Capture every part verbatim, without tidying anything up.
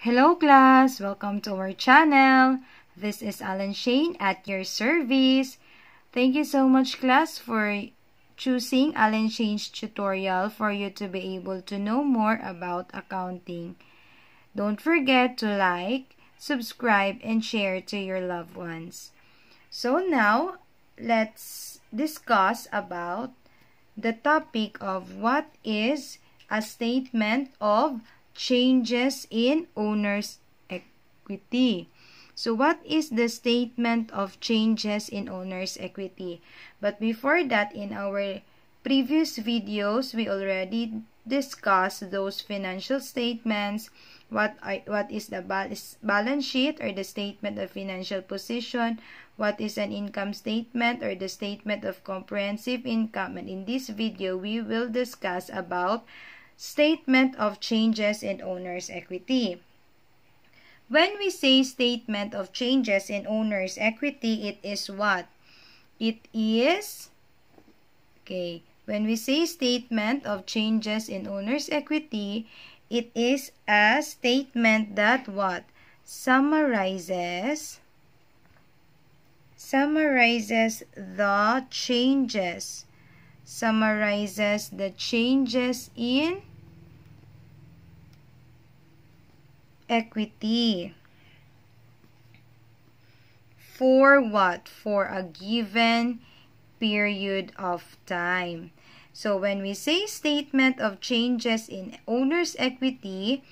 Hello class! Welcome to our channel. This is Alan Shane at your service. Thank you so much class for choosing Alan Shane's tutorial for you to be able to know more about accounting. Don't forget to like, subscribe, and share to your loved ones. So now, let's discuss about the topic of what is a statement of changes in owner's equity. So what is the statement of changes in owner's equity? But before that, in our previous videos, we already discussed those financial statements. What, I, what is the balance sheet or the statement of financial position? What is an income statement or the statement of comprehensive income? And in this video, we will discuss about statement of changes in owner's equity. When we say statement of changes in owner's equity, it is what? It is, okay, when we say statement of changes in owner's equity, it is a statement that what? Summarizes, summarizes the changes, summarizes the changes in equity for what? For a given period of time. So when we say statement of changes in owner's equity,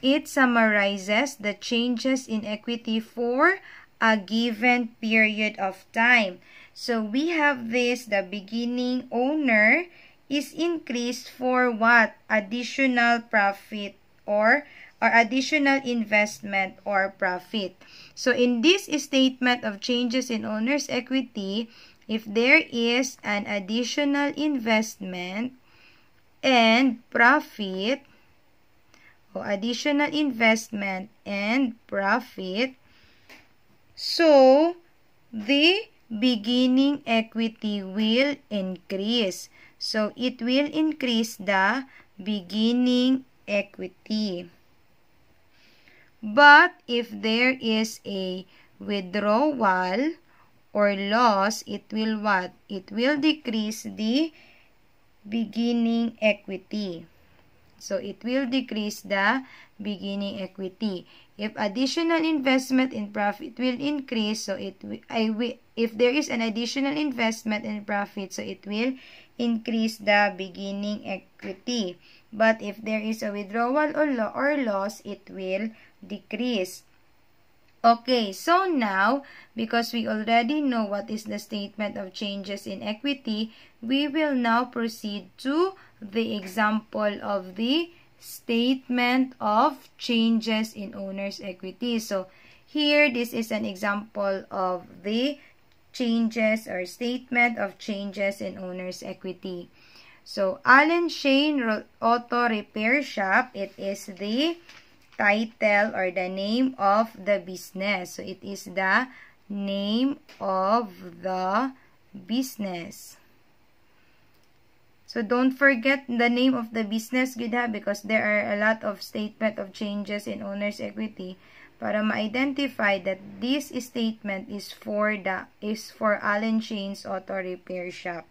it summarizes the changes in equity for a given period of time. So we have this, the beginning owner is increased for what? Additional profit or or additional investment or profit. So in this statement of changes in owner's equity, if there is an additional investment and profit, or additional investment and profit, so the beginning equity will increase. So it will increase the beginning equity. But if there is a withdrawal or loss, it will what? It will decrease the beginning equity. So it will decrease the beginning equity. If additional investment in profit will increase, so it I will, if there is an additional investment in profit, so it will increase the beginning equity. But if there is a withdrawal or, lo or loss, it will decrease. Okay, so now, because we already know what is the statement of changes in equity, we will now proceed to the example of the statement of changes in owner's equity. So, here, this is an example of the changes or statement of changes in owner's equity. So, Alan Shane Auto Repair Shop, it is the title or the name of the business. So, it is the name of the business. So, don't forget the name of the business, good ha, because there are a lot of statement of changes in owner's equity para ma-identify that this statement is for the is for Alan Shane's Auto Repair Shop.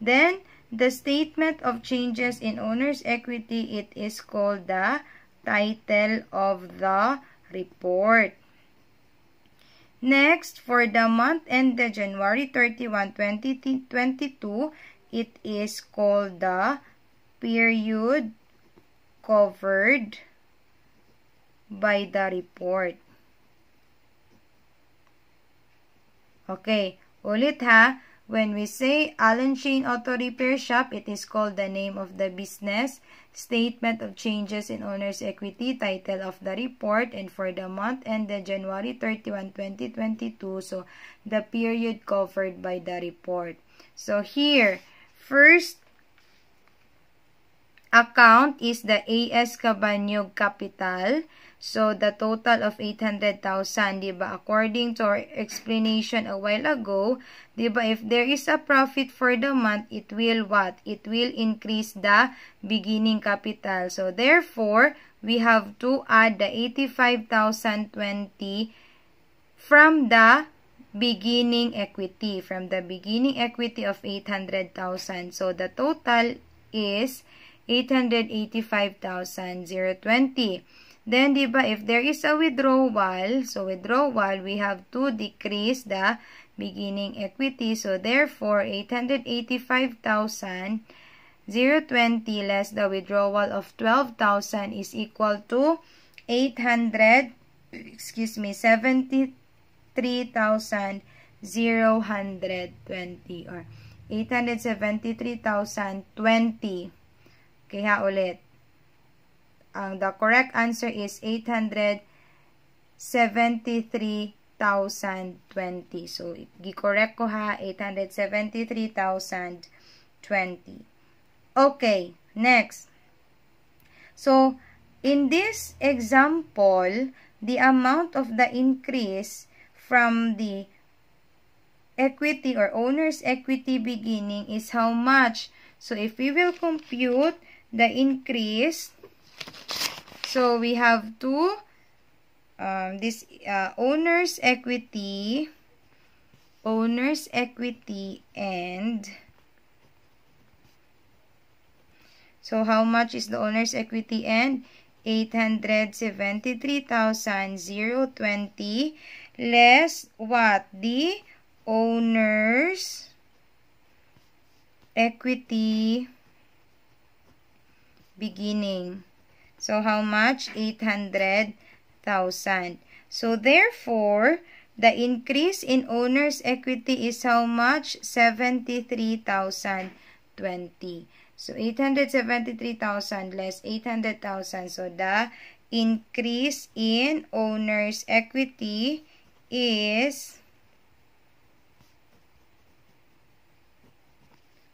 Then, the statement of changes in owner's equity, it is called the title of the report. Next, for the month ended January thirty-first, twenty twenty-two, it is called the period covered by the report. Okay, ulit ha. When we say Alan Shane Auto Repair Shop, it is called the name of the business, statement of changes in owner's equity, title of the report, and for the month ended January thirty-first, twenty twenty-two, so the period covered by the report. So here, first, account is the A S. Cabaniog capital. So, the total of eight hundred thousand, diba? According to our explanation a while ago, diba, if there is a profit for the month, it will what? It will increase the beginning capital. So, therefore, we have to add the eighty-five thousand twenty from the beginning equity, from the beginning equity of eight hundred thousand. So, the total is eight hundred eighty-five thousand twenty. Then, diba, if there is a withdrawal, so withdrawal, we have to decrease the beginning equity. So, therefore, eight hundred eighty-five thousand twenty less the withdrawal of twelve thousand is equal to eight hundred, excuse me, seventy-three thousand one hundred twenty or eight hundred seventy-three thousand twenty. Okay, ha, ulit. Um, the correct answer is eight hundred seventy-three thousand twenty. So, i-correct ko ha, eight hundred seventy-three thousand twenty. Okay, next. So, in this example, the amount of the increase from the equity or owner's equity beginning is how much? So, if we will compute the increase, so, we have to, um, this uh, owner's equity, owner's equity, and, so, how much is the owner's equity and? eight hundred seventy-three thousand twenty less what? The owner's equity beginning. So, how much? eight hundred thousand. So, therefore, the increase in owner's equity is how much? seventy-three thousand twenty. So, eight hundred seventy-three thousand less eight hundred thousand. So, the increase in owner's equity is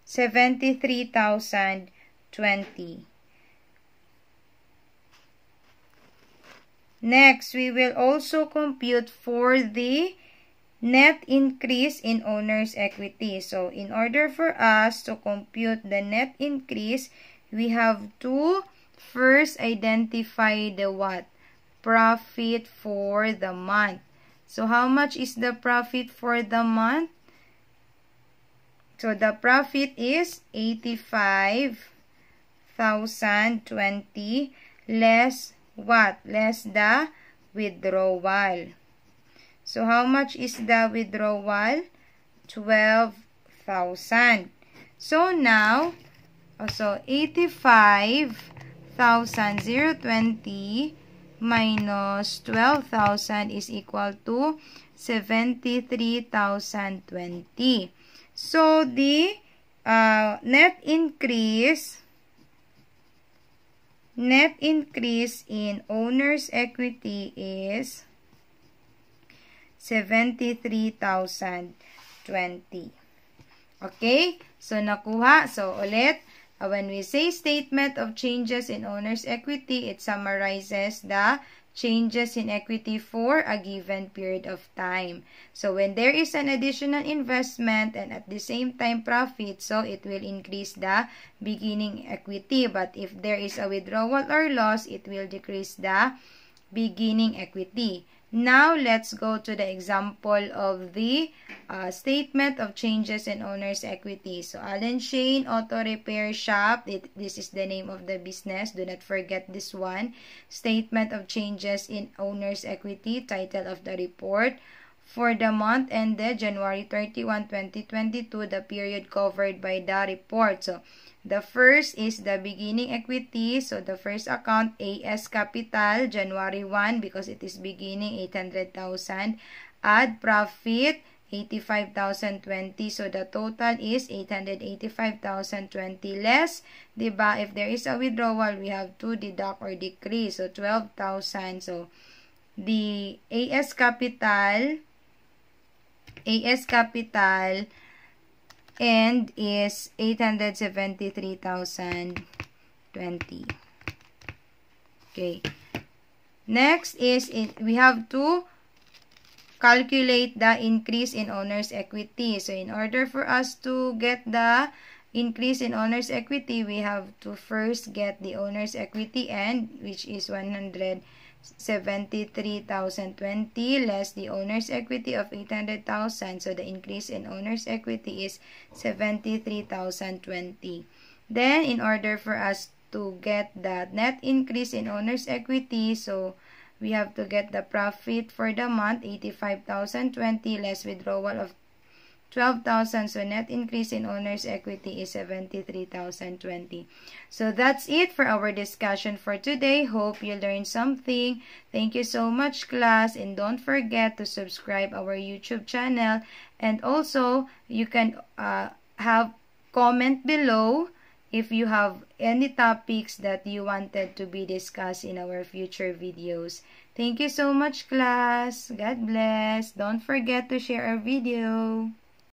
seventy-three thousand twenty. Next, we will also compute for the net increase in owner's equity. So, in order for us to compute the net increase, we have to first identify the what? Profit for the month. So, how much is the profit for the month? So, the profit is eighty-five thousand twenty less what? Less the withdrawal. So, how much is the withdrawal? twelve thousand. So, now, also eighty-five thousand twenty minus twelve thousand is equal to seventy-three thousand twenty. So, the uh, net increase Net increase in owner's equity is seventy-three thousand twenty. Okay? So, nakuha. So, ulit, uh, when we say statement of changes in owner's equity, it summarizes the changes in equity for a given period of time. So, when there is an additional investment and at the same time profit, so it will increase the beginning equity. But if there is a withdrawal or loss, it will decrease the beginning equity. Now, let's go to the example of the uh, statement of changes in owner's equity. So, Alan Shane Auto Repair Shop. It, this is the name of the business. Do not forget this one. Statement of changes in owner's equity. Title of the report. For the month ended January thirty-first, twenty twenty-two, the period covered by the report. So, the first is the beginning equity. So, the first account, A S Capital, January first, because it is beginning, eight hundred thousand. Add profit, eighty-five thousand twenty. So, the total is eight hundred eighty-five thousand twenty less. Diba? If there is a withdrawal, we have to deduct or decrease. So, twelve thousand. So, the A S Capital... A S Capital end is eight hundred seventy-three thousand twenty. twenty. Okay. Next is it, we have to calculate the increase in owner's equity. So in order for us to get the increase in owner's equity, we have to first get the owner's equity and which is one hundred seventy-three thousand twenty less the owner's equity of eight hundred thousand. So the increase in owner's equity is seventy-three thousand twenty. Then in order for us to get the net increase in owner's equity, so we have to get the profit for the month, eighty-five thousand twenty less withdrawal of twelve thousand. So net increase in owner's equity is seventy-three thousand twenty. So that's it for our discussion for today. Hope you learned something. Thank you so much, class, and don't forget to subscribe our YouTube channel. And also you can uh, have comment below if you have any topics that you wanted to be discussed in our future videos. Thank you so much, class. God bless. Don't forget to share our video.